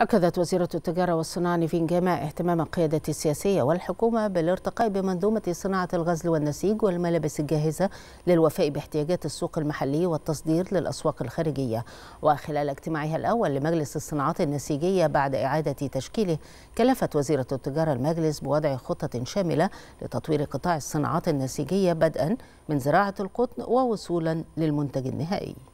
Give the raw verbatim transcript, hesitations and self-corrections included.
أكدت وزيرة التجارة والصناعة نيفينجاما اهتمام القيادة السياسية والحكومة بالارتقاء بمنظومة صناعة الغزل والنسيج والملابس الجاهزة للوفاء باحتياجات السوق المحلي والتصدير للأسواق الخارجية. وخلال اجتماعها الأول لمجلس الصناعات النسيجية بعد إعادة تشكيله، كلفت وزيرة التجارة المجلس بوضع خطة شاملة لتطوير قطاع الصناعات النسيجية بدءا من زراعة القطن ووصولا للمنتج النهائي.